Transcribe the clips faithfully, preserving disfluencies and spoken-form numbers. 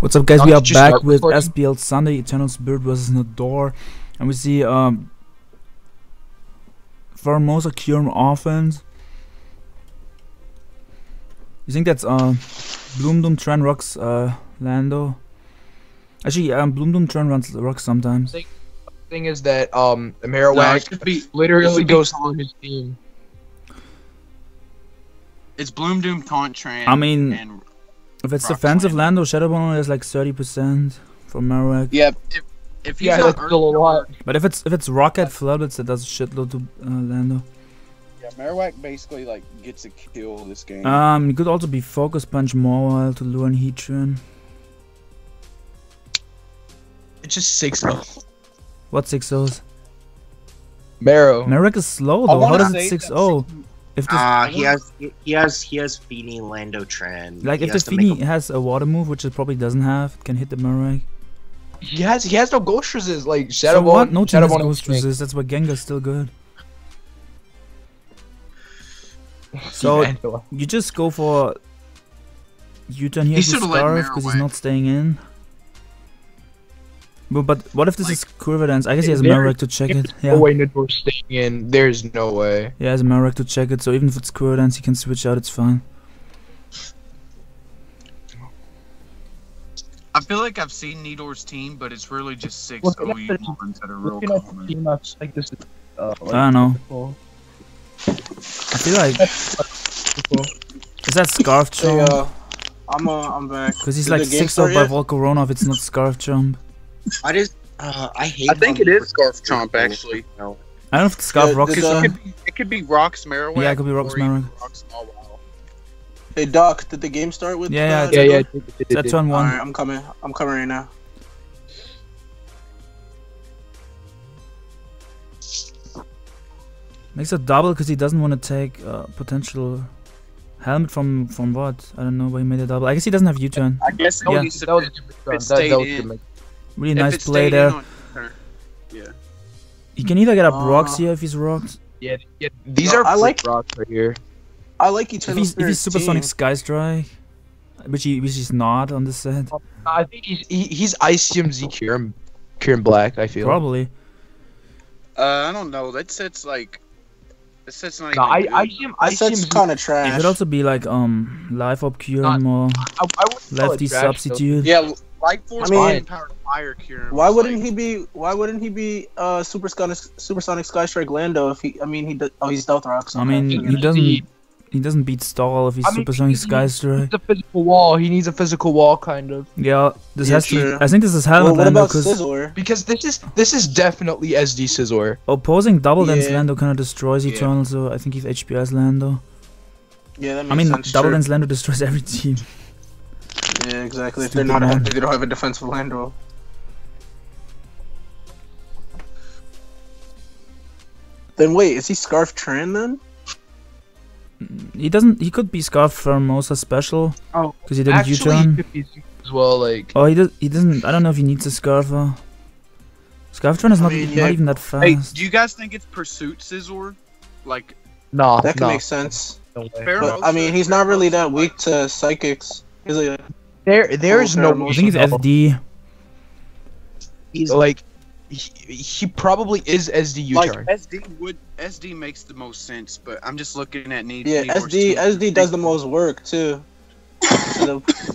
What's up, guys? Now we are back with recording? S P L Sunday, Eternal Spirit versus Nedor, and we see um, Pheromosa Kyurem offense. You think that's uh, Bloom Doom Tran rocks uh, Lando? Actually, um, Bloom Doom Tran runs rocks sometimes. The thing is that um, Marowak no, be, literally be goes on his team. It's Bloom Doom Taunt Tran. I mean. And if it's Rock defensive plan. Lando, Shadow Ball is like thirty percent from Marowak. Yeah, if, if he's yeah, not Earth, a lot. But if it's if it's Rocket Flood, it's, it does shitload to uh, Lando. Yeah, Marowak basically like gets a kill this game. Um, you could also be Focus Punch Mawile to lure in Heatran. It's just six oh. What six ohs? Marowak. Marowak is slow though. How does it six oh? If uh, he has he has he has Fini Lando Tran. Like he if the Fini has a water move, which it probably doesn't have, it can hit the Marowak. He has he has no Ghost Resist, like Shadow so Ball. What? No Shadow Ball Ghost Resist. That's why Gengar's still good. So yeah, you just go for U-turn here he to Scarf because he's not staying in. But, but what if this like, is Curvedance? I guess he has a Marowak to check it. Yeah. No way Nedor's staying in. There's no way. Yeah, he has a Marowak to check it, so even if it's Curvedance, he can switch out, it's fine. I feel like I've seen Nedor's team, but it's really just six well, O U ones that are real common. I don't know. I feel like... Is that Scarf Jump? Hey, uh, I'm, uh, I'm back. Because he's is like six oh by Volcarona if it's not Scarf Jump. I just, uh, I hate. I think it is Scarf Chomp actually. No. I don't know if it's Scarf yeah, Rock. It, uh, could be, it could be Rocks Marowak. Yeah, it could be Rocks Marowak. Hey Doc, did the game start with? Yeah, the, yeah, yeah, yeah. That's one one. Alright, I'm coming. I'm coming right now. Makes a double because he doesn't want to take uh, potential helmet from from what? I don't know why he made a double. I guess he doesn't have U-turn. I guess yeah. He that was that really if nice play there. Yeah. He can either get up uh, rocks here if he's rocked. Yeah, yeah these no, are I like rocks right here. I like Eternal Spirit. If he's Supersonic Sky Strike, which he which he's not on this set. I think he's he, he's I C M Z Kyurem, Kyurem Black. I feel probably. Uh, I don't know. That set's like, that set's not. No, even I good. I I C M Z kind of trash. It could also be like um Life Orb Kyurem or I, I Lefty Substitute. Though. Yeah. Life Force I mean, Power Fire Cure. Why wouldn't like, he be? Why wouldn't he be? Uh, supersonic, supersonic Sky Strike Lando. If he, I mean, he. Do, oh, he's Stealth Rocks. I mean, he, he doesn't. He, he doesn't beat Stall if he's I mean, Supersonic he, Sky Strike. He needs a physical wall. He needs a physical wall, kind of. Yeah, this yeah, has to. I think this is Helmet well, Lando because because this is this is definitely S D Scizor. Opposing Double Dance yeah. Lando kind of destroys yeah. Eternal, so I think he's H P S Lando. Yeah, that makes I mean, sense, Double sure. Dance Lando destroys every team. Yeah, exactly. Stupid if they're not, a, they don't have a defensive Lando. Then wait, is he Scarf Tran then? He doesn't. He could be Scarf Pheromosa special. Oh, because he didn't U-turn. As well, like. Oh, he does. He doesn't. I don't know if he needs a Scarf. Uh, Scarf Tran is not, I mean, not yeah. even that fast. Hey, do you guys think it's Pursuit Scizor? Like, no, that can no. make sense. No but, I mean, he's not really that weak to Psychics. Like, there, there is no. I think it's F D. He's like, he, he probably is S D U-turn. Like S D would, S D makes the most sense, but I'm just looking at need. Yeah, S D, S D does the most work too. To the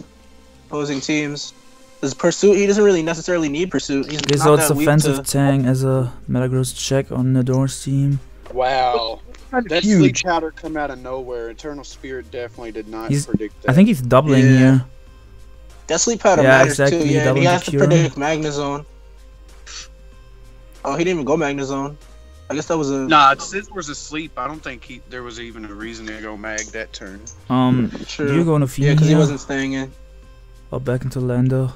opposing teams, his pursuit. He doesn't really necessarily need pursuit. He's okay, not so it's that offensive to... Tang as a Metagross check on Nedor's team. Wow. Kind of that huge. Sleep powder come out of nowhere. Eternal Spirit definitely did not he's, predict that. I think he's doubling yeah. here. That sleep powder yeah, matters exactly. too. Yeah, and he has to predict Magnezone. Oh, he didn't even go Magnezone. I guess that was a. Nah, Scizor's asleep. I don't think he, there was even a reason to go Mag that turn. Um, True. You're going to Fini. Yeah, because he wasn't staying in. Oh, back into Lando.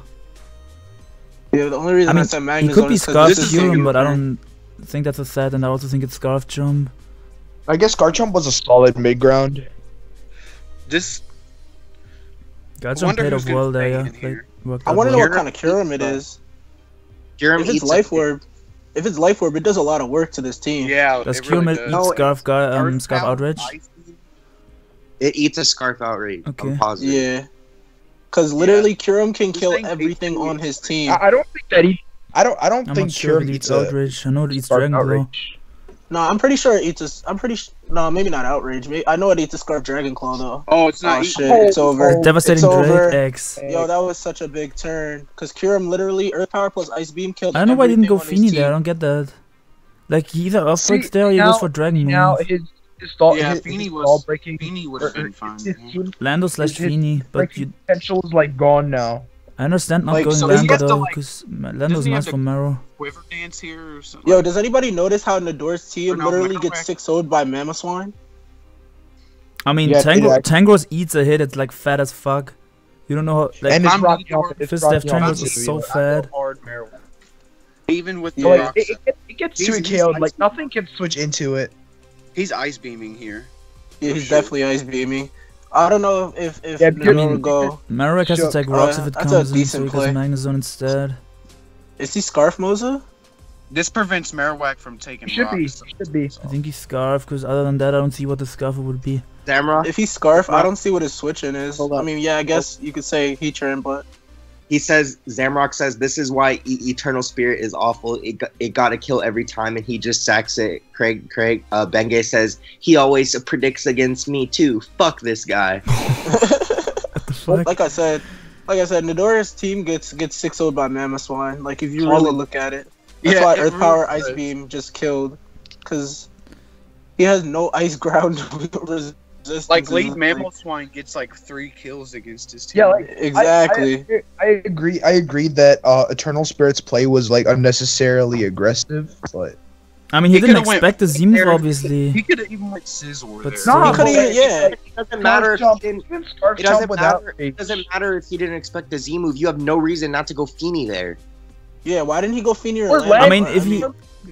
Yeah, the only reason I, mean, I said Magnezone. He could be Scarf Kyurem, but I don't think that's a set, and I also think it's Scarf Jump. I guess Garchomp was a solid mid ground. This. Garchomp played off well there. Yeah. I want to know what kind of Kyurem it is. Kyurem if it's Life Orb, if it's Life Orb, it does a lot of work to this team. Yeah, does it Kyurem really does. Eat no, Scarf, it, um, Scarf Outrage? It eats a Scarf Outrage. Okay. I'm positive. Yeah. Because literally, yeah. Kyurem can this kill everything on his team. I, I don't think that he. I don't. I don't I'm think sure Kyurem eats outrage. A, I know it eats Dragon Claw. No, I'm pretty sure it eats. A, I'm pretty. No, maybe not outrage. Maybe, I know it eats a Scarf Dragon Claw though. Oh, it's not. Oh, shit, oh, it's over. It's devastating Drake X. Yo, that was such a big turn. Because Kyurem literally Earth Power plus Ice Beam killed. I don't know why I didn't go Fini there. I don't get that. Like he either upgrades there, or he now, goes for Dragon. Now his his thought. Yeah, Fini was breaking. Fini would have been fine. Lando slash Fini, but you potential is like gone now. I understand not like, going so Lando though, like, because Lando's nice for Marrow. Quiver dance here or something. Yo, like does anybody notice how Nador's team no, literally gets six oh'd by Mamoswine? I mean, yeah, Tangro Tangrowth eats a hit. It's like fat as fuck. You don't know how. Like, and it's rocking off. Fist Death Tangrowth is so fat. Even with the yeah. it, it, it gets he's, too K O'd, like nothing can switch into it. He's ice beaming here. Yeah, he's sure. definitely ice beaming. I don't know if if yeah, Nedor I mean, go. Marowak has to take rocks uh, if it that's comes a in, so he play. Has Magnezone instead. Is he Scarfmosa? This prevents Marowak from taking should rocks. Be, so should be. I think he's Scarf, because other than that, I don't see what the Scarf would be. Damrock? If he's Scarf, yeah. I don't see what his switching is. I mean, yeah, I guess you could say Heatran, but... He says, Zamrock says, this is why e Eternal Spirit is awful. It, got, it gotta kill every time, and he just sacks it. Craig, Craig, uh, Benge says, he always predicts against me too. Fuck this guy. What the fuck? Like I said, like I said, Nedor's team gets gets six oh'd by Mamoswine. Like, if you really look at it. That's yeah, why Earth Power Ice Beam just killed. Because he has no Ice Ground resistance. Like late Mamoswine gets like three kills against his team. Yeah, like, exactly. I, I, I agree. I agreed that uh, Eternal Spirit's play was like unnecessarily aggressive, but I mean he, he didn't expect the Zemur obviously. He could have even went Scizor but there. No, so he he yeah. It doesn't matter if he didn't. It doesn't matter. It doesn't matter if he didn't expect the Z move. You have no reason not to go Fini there. Yeah, why didn't he go Fini? Or or I mean, if he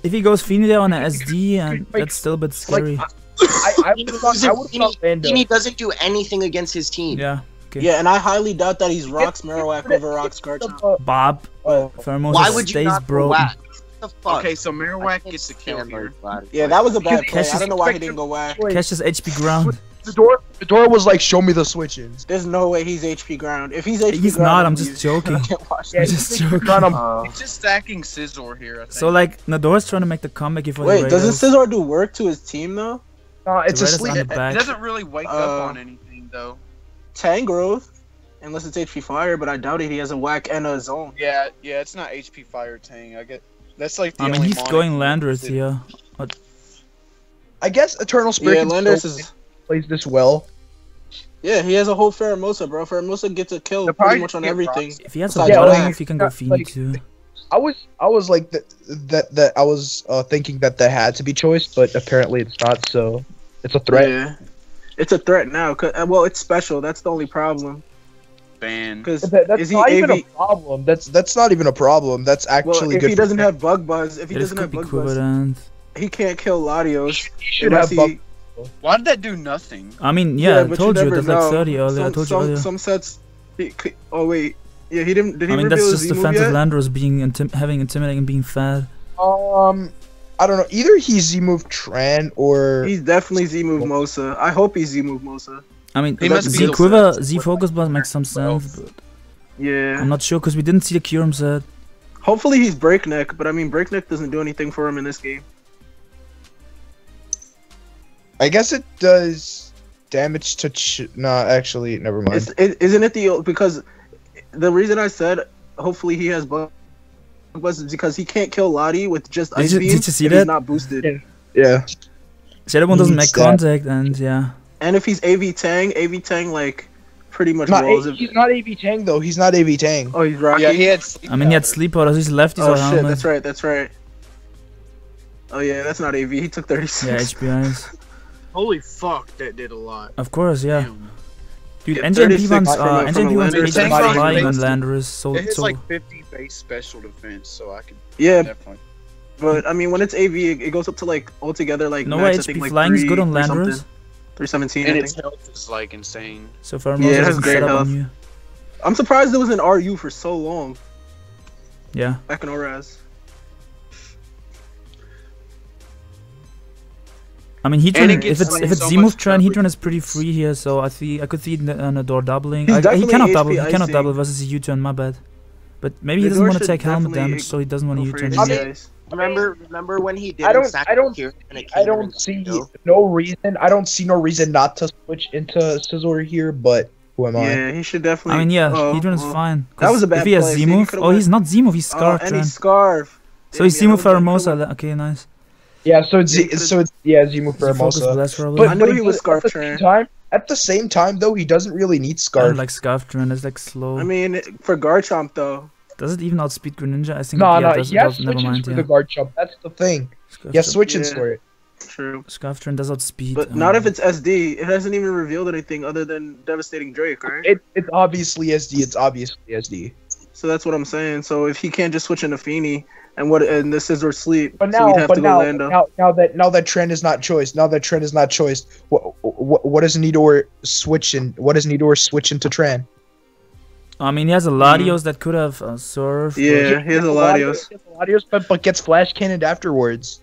if he goes Fini there on an S D, and that's still a bit scary. Like, I, I would thought Lando. Fini doesn't do anything against his team. Yeah. Okay. Yeah, and I highly doubt that he's rocks Marowak over rocks Garchomp. Bob. Oh. Pheromosa why would you stays not bro. Whack? The fuck? Okay, so Marowak gets the kill here. Yeah, that was a bad play. I don't know why he didn't go whack. Catches H P ground. The door, the door was like, show me the switch-ins. There's no way he's H P ground. If he's H P he's ground, not. I'm just joking. yeah, I'm just joking. Uh, he's just stacking Scizor here. I think. So like, Nador's trying to make the comeback. If wait, doesn't Scizor do work to his team though? Uh, it's a sleep. It doesn't really wake uh, up on anything though. Tangrowth, unless it's H P fire, but I doubt it. He has a whack and a zone. Yeah, yeah, it's not H P fire Tang. I get that's like. The I mean, only he's going Landorus here. What? I guess Eternal Spirit. Yeah, Landorus is. Plays this well. Yeah, he has a whole Pheromosa, bro. Pheromosa gets a kill pretty much on everything. Rocks. If he has a yeah, like, if he can go Fini like, too. I was, I was like that, that, that I was uh, thinking that that had to be choice, but apparently it's not. So it's a threat. Yeah, it's a threat now. Cause, well, it's special. That's the only problem. Ban. Because that, that's is he not A V... even a problem. That's that's not even a problem. That's actually well, if good. If he doesn't have Bug Buzz, if he it doesn't have Bug equivalent. Buzz, he can't kill Latios. He should have he... Bug. Why did that do nothing? I mean, yeah, yeah I told you, you that's know. like thirty earlier. Some, I told some, you earlier. Some sets. He, oh wait, yeah, he didn't. Did he I mean, that's just the fans of Landorus being intim having intimidating and being fat. Um, I don't know. Either he's Z move Tran or he's definitely Z move Mosa. I hope he's Z move Mosa. I mean, he must Z quiver, Z focus bar makes some sense. But yeah, I'm not sure because we didn't see the Kyurem set. Hopefully he's Breakneck, but I mean, Breakneck doesn't do anything for him in this game. I guess it does damage to. Ch no, actually, never mind. It's, it, isn't it the because the reason I said hopefully he has bug was because he can't kill Lottie with just ice beam. Did you see that? He's not boosted. Yeah. yeah. Shadowbone doesn't make that. contact, and yeah. And if he's A V Tang, A V Tang like pretty much not rolls. A he's not A V Tang though. He's not A V Tang. Oh, he's rocky. Yeah, he had. I mean, he had sleep powder. He's lefty. Oh shit, helmet. That's right. That's right. Oh yeah, that's not A V. He took thirty-six. Yeah, H P ice. Holy fuck, that did a lot. Of course, yeah. Damn. Dude, yeah, N J P ones are relying on Landorus, so... It's so. Like fifty base special defense, so I can... Yeah, definitely. But, I mean, when it's A V, it goes up to, like, altogether, like... No max, H P I think, like, flying three, is good on Landorus. three seventeen, and I its think. health is, like, insane. So far, yeah, it has great health. I'm surprised it was an R U for so long. Yeah. Back in O R A S. I mean, Heatran, it if it's, if it's so Z-move turn, Heatran is pretty free here, so I see I could see Nedor doubling. I, he cannot H P double, he cannot I double versus a U-turn, my bad. But maybe Nedor he doesn't want to take helmet damage, so he doesn't want to U-turn. I mean, remember, remember when he did I don't, I don't, here and it I don't see go. no reason, I don't see no reason not to switch into Scizor here, but who am I? Yeah, he should definitely... I mean, yeah, oh, Heatran is oh. fine. That was a bad If he has Z-move, oh, he's not Z-move, he's Scarf. And he's Scarf. So he's Z-move Pheromosa, okay, nice. Yeah, so it's Z, so it's yeah, Zimu Pheromosa. But, but I knew he was Scarf Tran. Time, at the same time, though, he doesn't really need Scarf. I like Scarf Tran, it's like slow. I mean, for Garchomp though. Does it even outspeed Greninja? I think no, yeah, no, does, he has does, never mind. For yeah. the Garchomp. That's the thing. Scarf yeah, switching yeah. for it. True. Scarf Tran does outspeed. But um, not if it's S D. It hasn't even revealed anything other than devastating Drake, right? It it's obviously S D. It's obviously S D. So that's what I'm saying. So if he can't just switch into Fini. And what? And this is our sleep. But now, so have but to now, now, now that now that trend is not choice. Now that trend is not choice. What what what does Nedor switch in? What does Nedor switch into Tran? I mean, he has a Latios mm. that could have uh, served. Yeah, he has a Latios. He has a Latios, but but gets flash cannoned afterwards.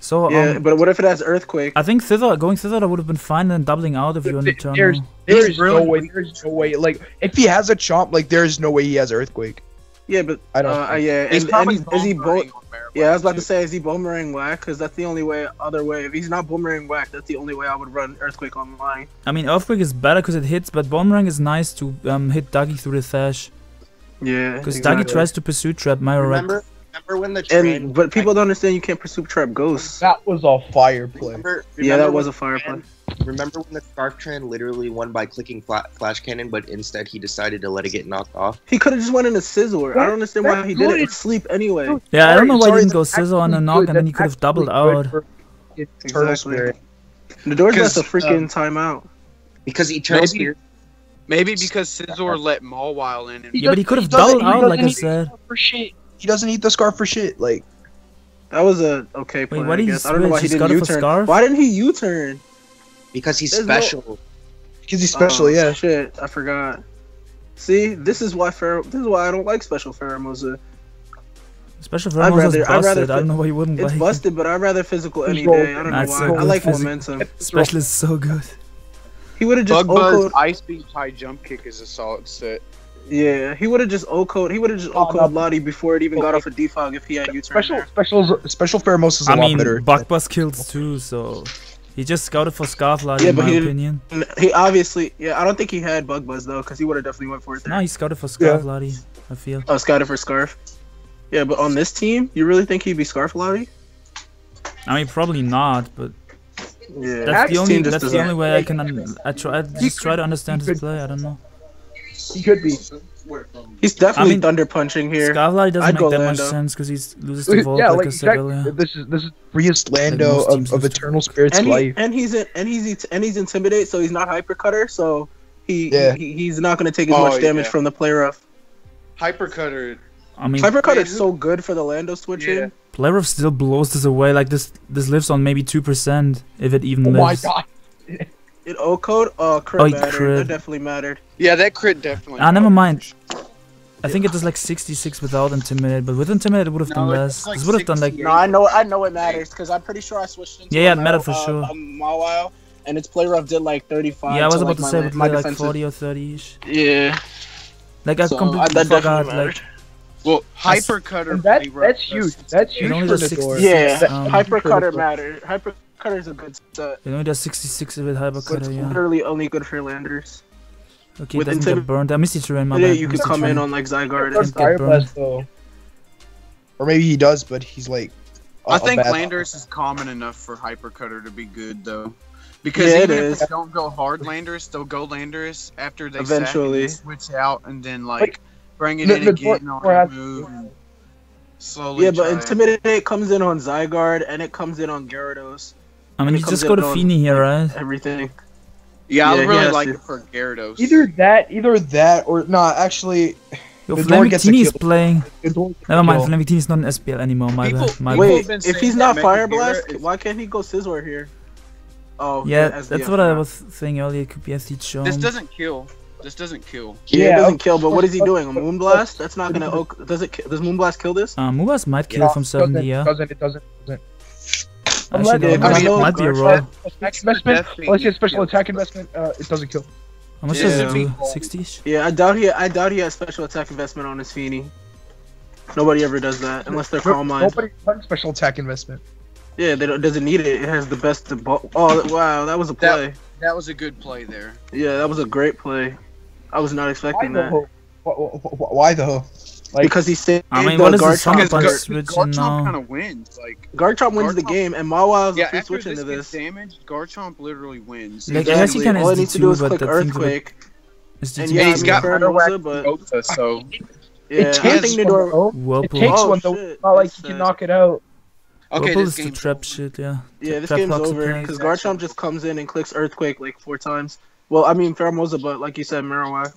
So yeah, um, but what if it has earthquake? I think Scizor, going Scizor would have been fine and doubling out if you're in the turn. There's there's no way. Weird. There's no way. Like if he has a Chomp, like there's no way he has earthquake. Yeah, but I don't. Uh, yeah, he's and, probably and is he bo Yeah, I was about too. to say, is he boomerang whack? Because that's the only way. Other way, if he's not boomerang whack, that's the only way I would run earthquake online. I mean, earthquake is better because it hits, but boomerang is nice to um hit Dougie through the sash. Yeah, because exactly. Dougie tries to pursue trap. My remember, remember when the and but people don't understand you can't pursue trap ghosts. That was a fire play. Remember, remember yeah, that was a fire play. Remember when the Scarf Tran literally won by clicking fla Flash Cannon, but instead he decided to let it get knocked off? He could have just went into Scizor. I don't understand why he did it. It's sleep anyway. Yeah, sorry, I don't know why sorry, he didn't go Scizor on a knock, and then he could have doubled out. Eternal Spirit. Nedor's got to freaking um, time out. Because Eternal Spirit. Maybe because Scizor let Mawile in. And yeah, but he could have doubled out, like I said. For shit. He doesn't eat the Scarf for shit. Like, that was a okay play, I guess. I don't know why he didn't U-turn. Why didn't he U-turn? Because he's There's special. No... Because he's special, oh, yeah. Shit, I forgot. See, this is why Pharaoh. This is why I don't like special Pheromosa. Special Pheromosa is busted. I'd rather I don't know why you wouldn't. It's like busted, it. but I'd rather physical any day. I don't That's know why. So I like physical. momentum. Special is so good. He would have just O-code. Ice Beam high jump kick is a solid set. Yeah, he would have just O-code. He would have just O-code oh, no. Lottie before it even oh, got off a defog if he had U-turn. Special, special, special Pheromosa is a I lot mean, better. I mean, Buckbus kills too, so. He just scouted for Scarfly, yeah, in my he opinion. He obviously, yeah, I don't think he had Bug Buzz though, because he would have definitely went for it there. No, he scouted for Scarf, yeah. Lottie, I feel. Oh, scouted for Scarf. Yeah, but on this team, you really think he'd be Scarf, Lottie? I mean, probably not, but yeah, that's the only that's the only way I can. I try, I just try to understand his play. I don't know. He could be. He's definitely I mean, thunder punching here. Scarfly doesn't I'd make that Lando. much sense because he's loses to Volt yeah, like, like exactly. a civilian. This is this is freest Lando like of, of Eternal Spirit's and he, life. And he's in, and he's and he's intimidate, so he's not hypercutter, so he, yeah. he he's not gonna take as oh, much damage yeah. from the play rough. Hypercutter. I mean, hypercutter is so good for the Lando switching. Yeah. Play rough still blows this away. Like this this lives on maybe two percent if it even oh lives. Oh my god. It O-code? Oh, crit oh, mattered. Crit. That definitely mattered. Yeah, that crit definitely mattered. Ah, never mind. I think it does like sixty-six without Intimidate, but with Intimidate it would have no, done less. Like this would have done like... No, I know, I know it matters, because I'm pretty sure I switched into... Yeah, yeah, it mattered for uh, sure. Um, Mawile, and its play rough did like thirty-five. Yeah, I was to, about like, to say it like defensive. forty or thirty-ish. Yeah. Like, I so, completely I, forgot, like... Well, Hypercutter... That, that's huge. That's huge for the door. Yeah, um, Hypercutter mattered. Hyper... Cutter is a good set. It only does sixty-six with Hypercutter, so yeah. Literally only good for landers. Okay, with doesn't get burned. I missed the terrain, my yeah, bad. You could come terrain. in on like Zygarde and get burned. Though. Or maybe he does, but he's like... A, I think Landers is common enough for Hypercutter to be good, though. Because yeah, even it if is. they don't go hard Landers, they'll go Landers after they Eventually. Sack and they switch out and then like, like bring it in again on the move. And slowly yeah, but it. Intimidate comes in on Zygarde and it comes in on Gyarados. I mean, you just go to Fini here, right? Everything. Yeah, yeah I really like to. it for Gyarados. Either that, either that, or... Nah, actually... Yo, Flamictini is playing. Never mind, Flamictini is not an S P L anymore, my people, bad. My wait, bad. if he's not Fire Blast, is... why can't he go Scizor here? Oh, yeah, yeah that's what I was saying earlier. It could be S D Chomp. This doesn't kill. This doesn't kill. Yeah, yeah it doesn't okay. kill, but what is he doing? A Moonblast? That's not gonna... Does it? Does Moonblast kill this? Uh, Moonblast might kill yeah, from seventy, yeah. It doesn't, it doesn't, it doesn't. I'm I mean, might be a roll. Investment, unless you have special attack investment, uh, it doesn't kill. Unless you have sixties. Yeah, I doubt he. I doubt he has special attack investment on his Fini. Nobody ever does that unless they're calm minds. Nobody has special attack investment. Yeah, they don't, doesn't need it. It has the best. Oh wow, that was a play. That, that was a good play there. Yeah, that was a great play. I was not expecting that. Why, why though? Like, because he saved I mean, the Garchomp. Garchomp kind of wins. Like Garchomp wins Garchomp, the game, and Mawile's yeah, the switch into this. Damage, Garchomp literally wins. Like, exactly. All I need to do is click Earthquake. It's and yeah, he's got Marowak, but so yeah, it takes one. It takes one though. Not like you can knock it out. Okay, this game's trap shit. Yeah. Yeah, this game's over because Garchomp just comes in and clicks Earthquake like four times. Well, I mean Pheromosa, but like you said, Marowak.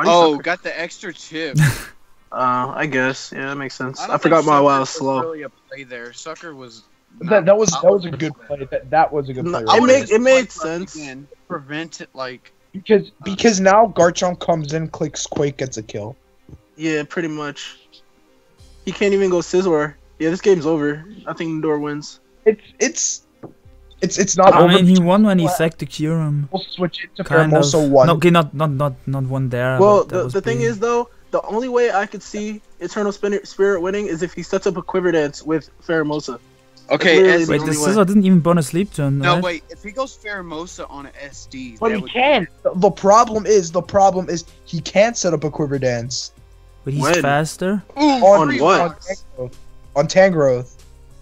Oh, sucker. Got the extra chip. uh, I guess. Yeah, that makes sense. I, I forgot my Mawile was slow. Really a play there. Sucker was. That that was that was a good play. That that was a good play. It made it made sense. Again. Prevent it like because because um, now Garchomp comes in, clicks Quake, gets a kill. Yeah, pretty much. He can't even go Scizor. Yeah, this game's over. I think Nedor wins. It's it's. It's it's not. I over. mean, he won when he sacked the Kyurem. We'll switch it to Pheromosa one. No, okay, not not not not one there. Well, the the thing big. is though, the only way I could see Eternal Spirit winning is if he sets up a Quiver Dance with Pheromosa. Okay, S wait, the Scizor didn't even bonus sleep turn. No, right? wait, if he goes Pheromosa on an S D, but he would... can. The, the problem is, the problem is he can't set up a Quiver Dance. But he's when? faster. Ooh, on, on what? On Tangrowth. On Tangrowth.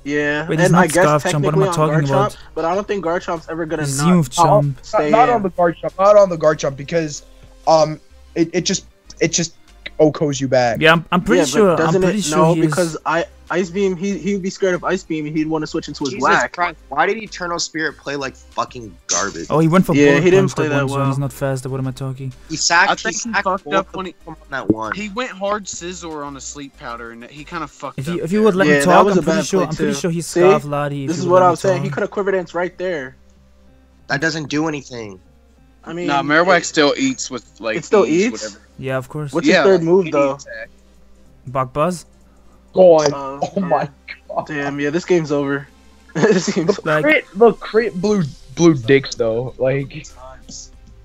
Yeah, Wait, and I guess technically what am I on Garchomp, about? But I don't think Garchomp's ever gonna not, Chomp. Stay not, not on the Garchomp, not on the Garchomp, because um, it, it just it just O Ks you back. Yeah, I'm, I'm pretty yeah, sure. Doesn't I'm pretty it? Sure no, because is... I Ice Beam, he he would be scared of Ice Beam, and he'd want to switch into his Jesus whack. Christ. Why did Eternal Spirit play like fucking garbage? Oh, he went for yeah, bullet he didn't play that, that well. He's not fast. What am I talking? He sacked. I think he, he fucked up when he on that one. He went hard Scizor on a sleep powder, and he kind of fucked if up. You, if you would let yeah, me talk, I'm pretty sure. I'm pretty sure he scarved Latios. This is what I was saying. He could have Quiver Dance right there. That doesn't do anything. I mean, nah, Marowak still eats with like. It still eats. Whatever. Yeah, of course. What's yeah, his third move though? Bug Buzz. God. Uh, oh yeah. my god. Damn, yeah, this game's over. This game's like... crit, look, crit blue blue dicks though. Like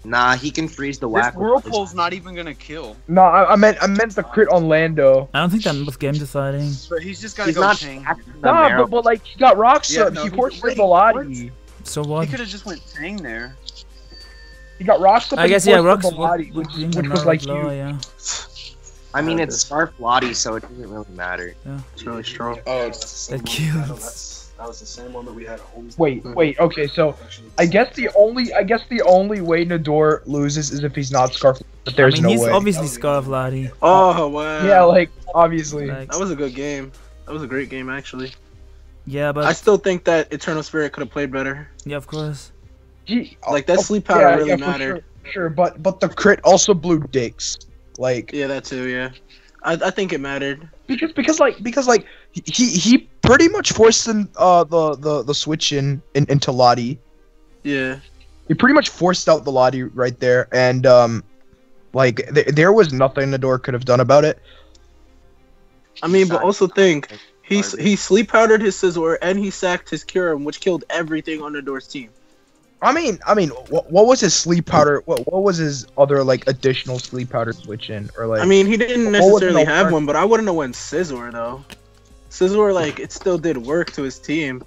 Nah, he can freeze the whack. This Whirlpool's not even gonna kill. Nah, I, I meant I meant the crit on Lando. I don't think that was game deciding. But he's just gotta he's go not tank. Nah, but, but like he got rock yeah, sub, no, he forced the Lottie. So what? He could have just went Tang there. He got rock sub. I guess yeah, rock sub which, which, which was like low, you. Yeah. I mean, it's Scarf Lottie, so it doesn't really matter. Yeah. It's really strong. Oh, it's that cute. That was the same one that we had at home. Wait, wait, okay, so I guess the only I guess the only way Nedor loses is if he's not Scarf Lottie, but there's I mean, no he's way. He's obviously Scarf Lottie. Oh, wow. Yeah, like, obviously. That was a good game. That was a great game, actually. Yeah, but... I still think that Eternal Spirit could have played better. Yeah, of course. Gee, like, that oh, sleep powder yeah, really yeah, mattered. Sure, sure, but but the crit also blew dicks. Like yeah, that too. Yeah, I I think it mattered because because like because like he he pretty much forced in, uh the the the switch in, in into Lottie. Yeah, he pretty much forced out the Lottie right there, and um, like th there was nothing Nedor could have done about it. I mean, but also think he he sleep powdered his Scizor and he sacked his Kyurem, which killed everything on Nedor's team. I mean, I mean, what, what was his sleep powder? What, what was his other like additional sleep powder switch in, or like? I mean, he didn't necessarily have part? one, but I wouldn't have went Scizor though. Scizor like it still did work to his team.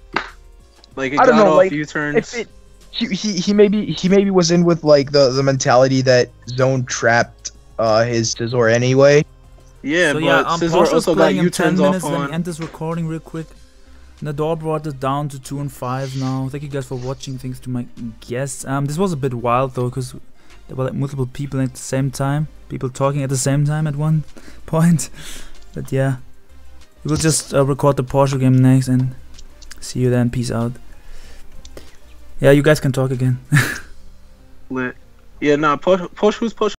Like it I got don't know, off like, a few turns. It, he, he he maybe he maybe was in with like the the mentality that zone trapped uh his Scizor anyway. Yeah, so, but yeah, um, Scizor also got U turns off on. Let me end this recording real quick. Nedor brought it down to two and five now. Thank you guys for watching. Thanks to my guests. Um, this was a bit wild though, because there were like multiple people at the same time. People talking at the same time at one point. But yeah. We will just uh, record the partial game next and see you then. Peace out. Yeah, you guys can talk again. Lit. Yeah, nah, push, push who's push.